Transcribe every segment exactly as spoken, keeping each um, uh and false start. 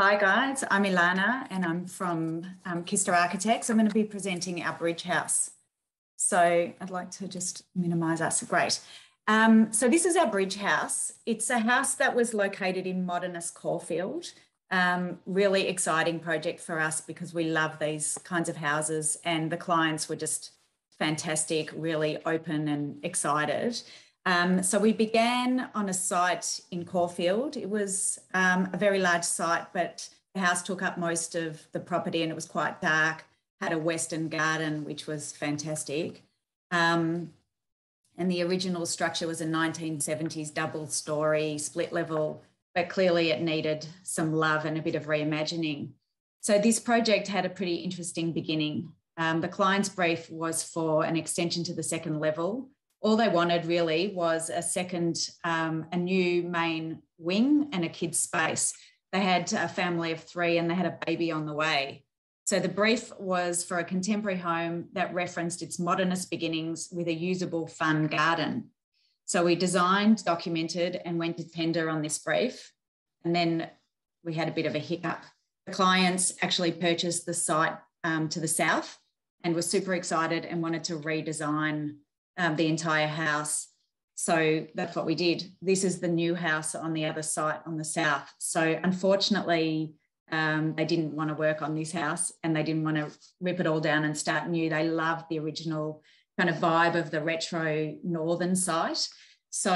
Hi guys, I'm Ilana and I'm from um, Kister Architects. I'm going to be presenting our bridge house. So I'd like to just minimise us. Great. Um, so this is our bridge house. It's a house that was located in Modernist Caulfield. Um, really exciting project for us because we love these kinds of houses and the clients were just fantastic, really open and excited. Um, so we began on a site in Caulfield. It was um, a very large site, but the house took up most of the property and it was quite dark, had a western garden, which was fantastic. Um, and the original structure was a nineteen seventies double story, split level, but clearly it needed some love and a bit of reimagining. So this project had a pretty interesting beginning. Um, the client's brief was for an extension to the second level. All they wanted really was a second, um, a new main wing and a kids' space. They had a family of three and they had a baby on the way. So the brief was for a contemporary home that referenced its modernist beginnings with a usable, fun garden. So we designed, documented, and went to tender on this brief. And then we had a bit of a hiccup. The clients actually purchased the site um, to the south and were super excited and wanted to redesign Um, the entire house. So that's what we did. This is the new house on the other site on the south. So unfortunately, um, they didn't want to work on this house and they didn't want to rip it all down and start new. They loved the original kind of vibe of the retro northern site. So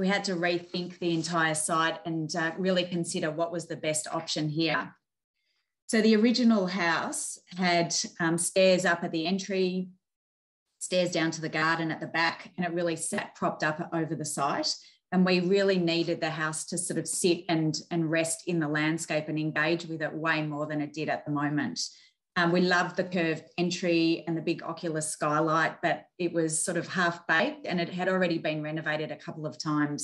we had to rethink the entire site and uh, really consider what was the best option here. So the original house had um, stairs up at the entry, stairs down to the garden at the back, and it really sat propped up over the site. And we really needed the house to sort of sit and, and rest in the landscape and engage with it way more than it did at the moment. Um, we loved the curved entry and the big ocular skylight, but it was sort of half-baked and it had already been renovated a couple of times.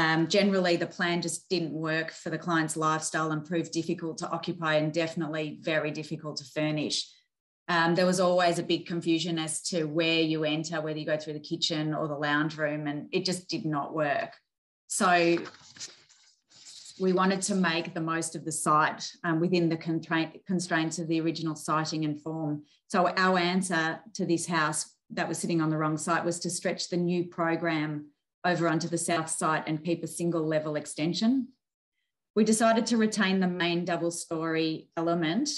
Um, generally, the plan just didn't work for the client's lifestyle and proved difficult to occupy and definitely very difficult to furnish. Um, there was always a big confusion as to where you enter, whether you go through the kitchen or the lounge room, and it just did not work. So we wanted to make the most of the site um, within the constraints of the original siting and form. So our answer to this house that was sitting on the wrong site was to stretch the new program over onto the south site and keep a single level extension. We decided to retain the main double story element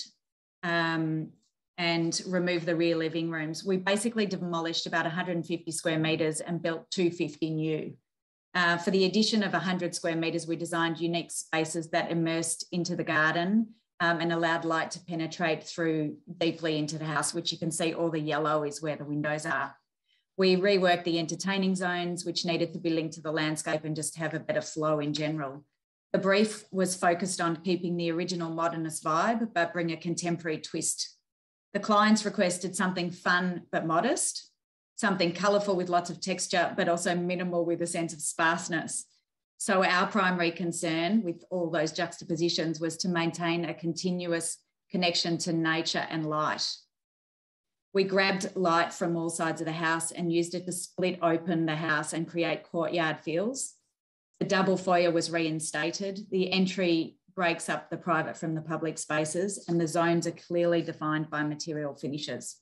um, and remove the rear living rooms. We basically demolished about one hundred fifty square metres and built two hundred fifty new. Uh, for the addition of one hundred square metres, we designed unique spaces that immersed into the garden um, and allowed light to penetrate through deeply into the house, which you can see all the yellow is where the windows are. We reworked the entertaining zones, which needed to be linked to the landscape and just have a better flow in general. The brief was focused on keeping the original modernist vibe, but bring a contemporary twist. The clients requested something fun but modest, something colourful with lots of texture, but also minimal with a sense of sparseness. So our primary concern with all those juxtapositions was to maintain a continuous connection to nature and light. We grabbed light from all sides of the house and used it to split open the house and create courtyard feels. The double foyer was reinstated. The entry breaks up the private from the public spaces, and the zones are clearly defined by material finishes.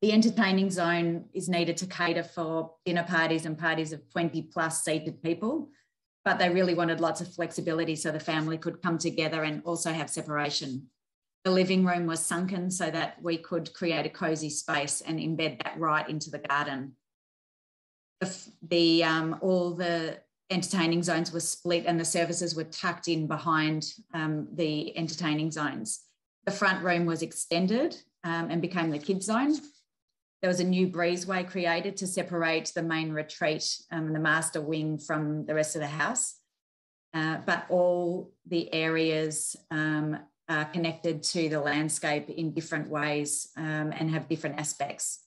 The entertaining zone is needed to cater for dinner parties and parties of twenty plus seated people, but they really wanted lots of flexibility so the family could come together and also have separation. The living room was sunken so that we could create a cosy space and embed that right into the garden. The, the, um, all the entertaining zones were split and the services were tucked in behind um, the entertaining zones. The front room was extended um, and became the kids' zone. There was a new breezeway created to separate the main retreat um, and the master wing from the rest of the house. Uh, but all the areas um, are connected to the landscape in different ways um, and have different aspects.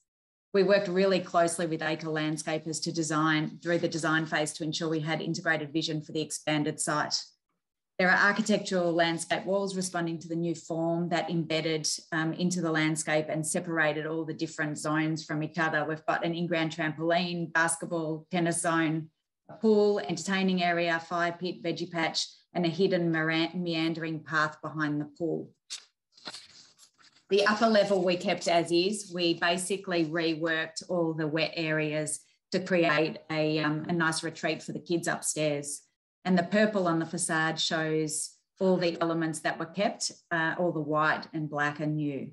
We worked really closely with Acre Landscapers to design through the design phase to ensure we had integrated vision for the expanded site. There are architectural landscape walls responding to the new form that embedded um, into the landscape and separated all the different zones from each other. We've got an in-ground trampoline, basketball, tennis zone, a pool, entertaining area, fire pit, veggie patch, and a hidden meandering path behind the pool. The upper level we kept as is. We basically reworked all the wet areas to create a, um, a nice retreat for the kids upstairs. And the purple on the facade shows all the elements that were kept, uh, all the white and black are new.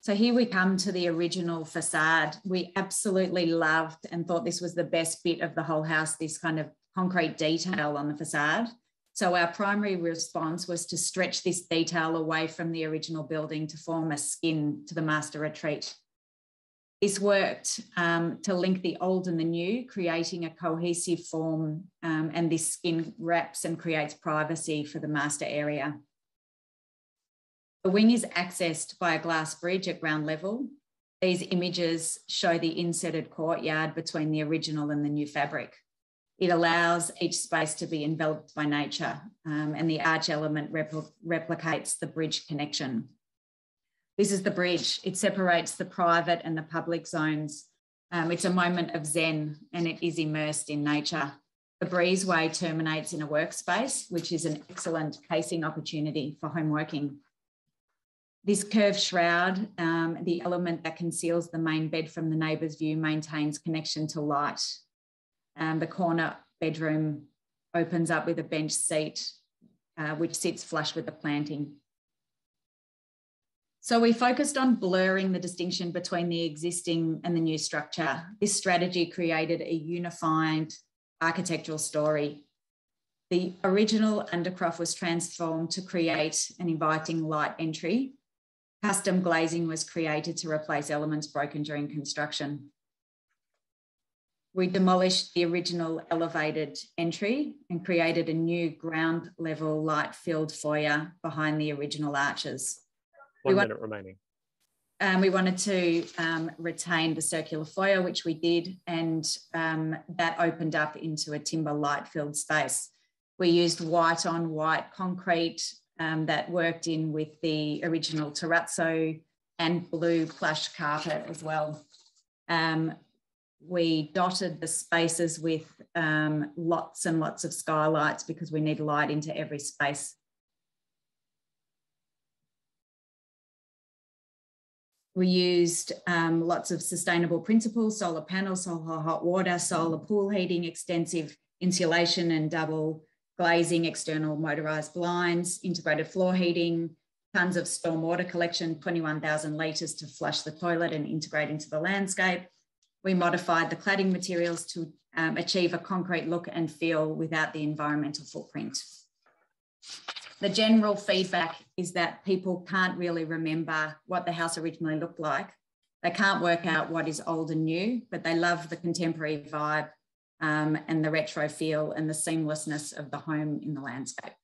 So here we come to the original facade. We absolutely loved and thought this was the best bit of the whole house, this kind of concrete detail on the facade. So our primary response was to stretch this detail away from the original building to form a skin to the master retreat. This worked um, to link the old and the new, creating a cohesive form, um, and this skin wraps and creates privacy for the master area. The wing is accessed by a glass bridge at ground level. These images show the inserted courtyard between the original and the new fabric. It allows each space to be enveloped by nature, um, and the arch element repl- replicates the bridge connection. This is the bridge. It separates the private and the public zones. Um, it's a moment of zen and it is immersed in nature. The breezeway terminates in a workspace, which is an excellent casing opportunity for home working. This curved shroud, um, the element that conceals the main bed from the neighbour's view, maintains connection to light. Um, the corner bedroom opens up with a bench seat, uh, which sits flush with the planting. So we focused on blurring the distinction between the existing and the new structure. This strategy created a unified architectural story. The original undercroft was transformed to create an inviting light entry. Custom glazing was created to replace elements broken during construction. We demolished the original elevated entry and created a new ground level light-filled foyer behind the original arches. One we minute wanted, remaining. Um, we wanted to um, retain the circular foyer, which we did, and um, that opened up into a timber light-filled space. We used white-on-white concrete um, that worked in with the original terrazzo and blue plush carpet as well. Um, we dotted the spaces with um, lots and lots of skylights because we need light into every space. We used um, lots of sustainable principles, solar panels, solar hot water, solar pool heating, extensive insulation and double glazing, external motorised blinds, integrated floor heating, tons of stormwater collection, twenty-one thousand litres to flush the toilet and integrate into the landscape. We modified the cladding materials to um, achieve a concrete look and feel without the environmental footprint. The general feedback is that people can't really remember what the house originally looked like. They can't work out what is old and new, but they love the contemporary vibe um, and the retro feel and the seamlessness of the home in the landscape.